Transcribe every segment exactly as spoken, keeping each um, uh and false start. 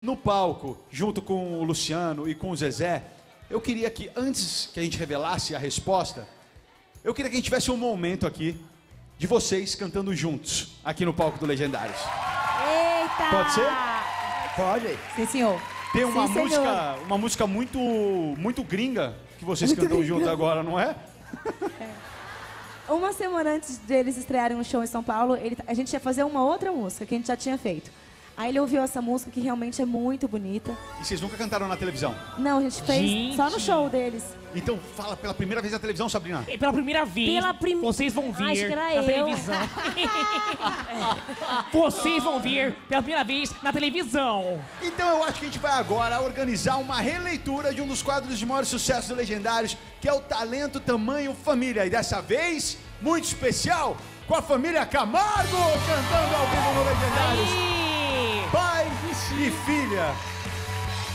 No palco, junto com o Luciano e com o Zezé, eu queria que, antes que a gente revelasse a resposta, eu queria que a gente tivesse um momento aqui de vocês cantando juntos, aqui no palco do Legendários. Eita! Pode ser? Pode. Sim, senhor. Tem uma, Sim, música, senhor. uma música muito, muito gringa que vocês muito cantam juntos agora, não é? É? Uma semana antes deles estrearem um show em São Paulo, ele, a gente ia fazer uma outra música que a gente já tinha feito. Aí ele ouviu essa música, que realmente é muito bonita. E vocês nunca cantaram na televisão? Não, a gente fez gente. só no show deles. Então fala pela primeira vez na televisão, Sabrina. E pela primeira vez. Pela prim... Vocês vão vir Ai, acho que era na eu. televisão. Vocês vão vir pela primeira vez na televisão. Então eu acho que a gente vai agora organizar uma releitura de um dos quadros de maior sucesso do Legendários, que é o Talento Tamanho Família. E dessa vez, muito especial, com a família Camargo cantando ao vivo no Legendários. Aí. Pai e filha,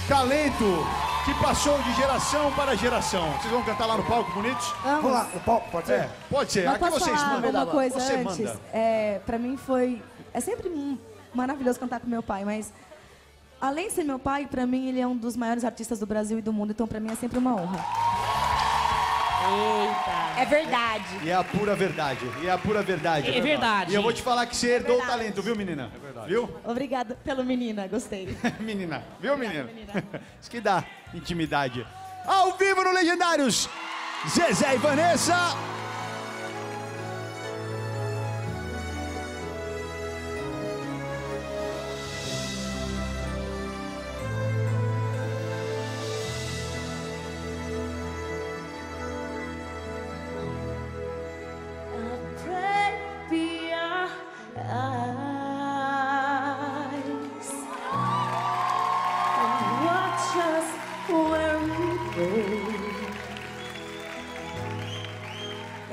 talento que passou de geração para geração. Vocês vão cantar lá no palco, bonitos? Vamos, Vamos lá, no palco, pode ser? É, pode ser, aqui vocês mandam. Uma coisa Você antes, manda. É, pra mim foi... É sempre maravilhoso cantar com meu pai, mas... Além de ser meu pai, pra mim ele é um dos maiores artistas do Brasil e do mundo, então pra mim é sempre uma honra. Eita. É verdade. E é a pura verdade. E é a pura verdade. É verdade. verdade. E eu vou te falar que você herdou é o talento, viu, menina? É verdade. Viu? Obrigada pelo menina, gostei. menina. Viu, menina? Isso que dá intimidade. Ao vivo no Legendários, Zezé e Wanessa.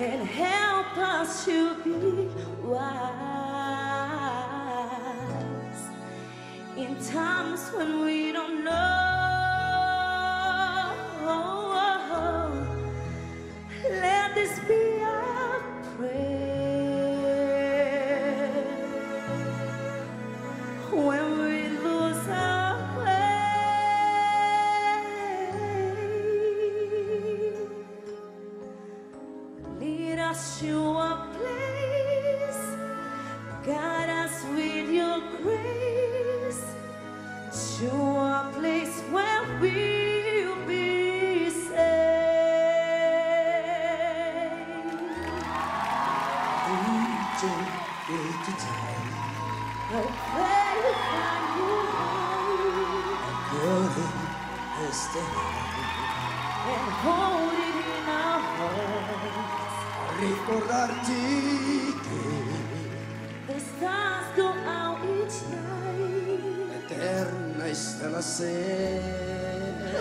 And help us to be wise in times when we don't know. Let this be our prayer when we lose our to a place, guide us with your grace, to a place where we'll be saved. We don't need to die. I pray that you hold us tight and hold it in our hearts. Recordar-te que estás do ao each night, eterna estrela ser. Oh.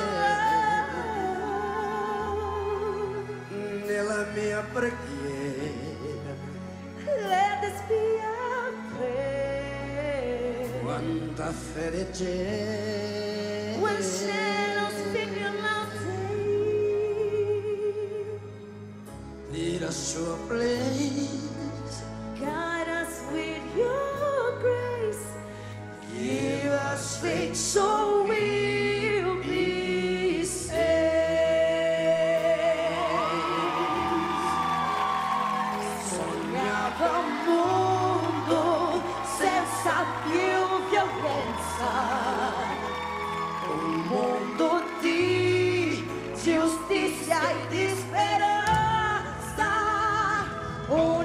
Nela minha pregueira, let us be our prayer. Quanta feriche, when shadows figure your place, guide us with your grace, give us faith so we'll be saved. Sognava mundo senza più violenza, un mondo di giustizia e di speranza. Oh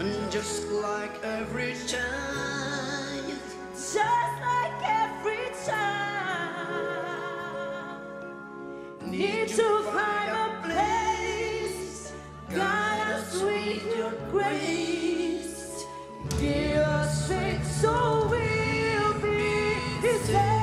And just like every child, just like every child, need to find a place. God, I sweet your grace, give us faith so we'll be saved.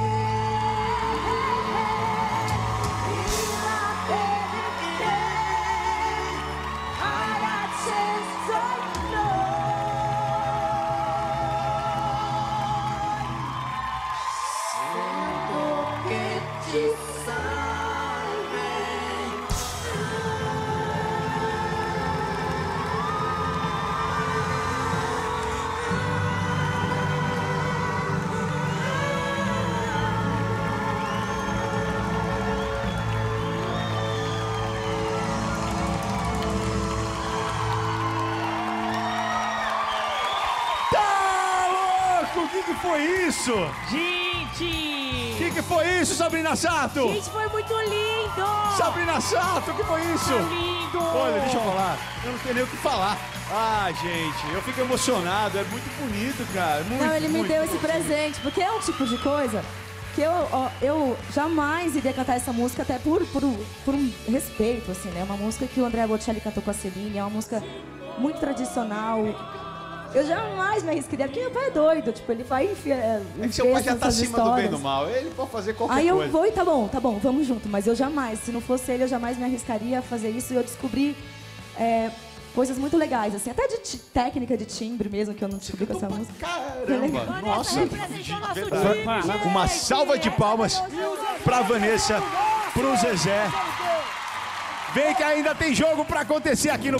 Foi isso? Gente! O que, que foi isso, Sabrina Sato? Gente, foi muito lindo! Sabrina Sato, o que foi isso? Foi lindo! Olha, deixa eu falar. Eu não tenho nem o que falar. Ah, gente, eu fico emocionado. É muito bonito, cara. Muito, não, ele muito, me deu muito, esse muito presente, bonito. Porque é um tipo de coisa que eu, ó, eu jamais iria cantar essa música, até por, por, por um respeito, assim, né? É uma música que o Andrea Bocelli cantou com a Celine, é uma música muito tradicional. Eu jamais me arriscaria, porque meu pai é doido, tipo, ele vai enfiar... É que seu pai já tá acima do bem e do mal, ele pode fazer qualquer coisa. Aí eu vou e tá bom, tá bom, vamos junto, mas eu jamais, se não fosse ele, eu jamais me arriscaria a fazer isso. E eu descobri é, coisas muito legais, assim, até de técnica de timbre mesmo, que eu não descobri com essa música. Caramba, nossa! Uma salva de palmas pra Wanessa, pro Zezé. Vem que ainda tem jogo pra acontecer aqui no...